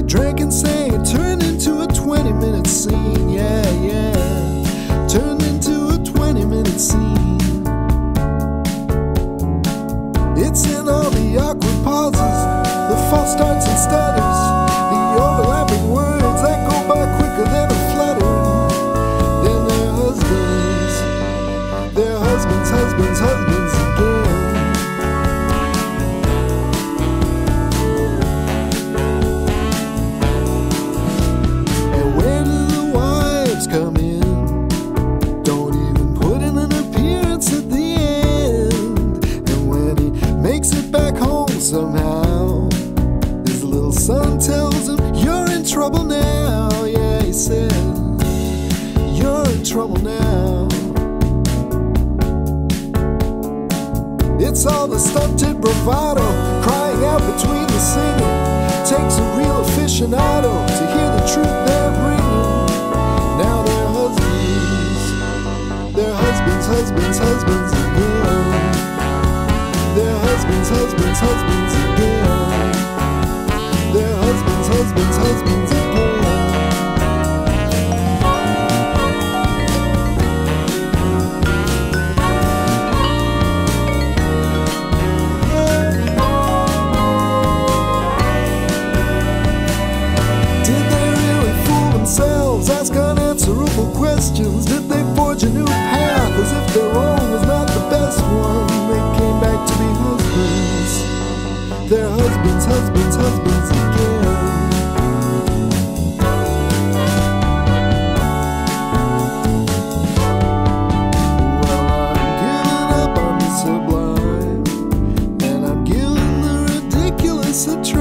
They drank and sang, it turned into a 20-minute scene. Yeah, yeah, turned into a 20-minute scene. It's in all the awkward pauses, the false starts and stutters, the overlapping words that go by quicker than a flutter. Then their husbands, husbands, husbands again. Somehow his little son tells him, "You're in trouble now." Yeah, he said, "You're in trouble now." It's all the stunted bravado crying out between the singing. Takes a real aficionado to hear the truth they're bringing. Now they're husbands, husbands, husbands again. They're husbands, husbands, husbands again. They're husbands, husbands, husbands again. Did they really fool themselves? Ask unanswerable questions. Did they forge a new path as if their own was not the best one? They came back to be husbands. They're husbands, husbands, husbands again. Well, I'm giving up on the sublime, and I'm giving the ridiculous a try.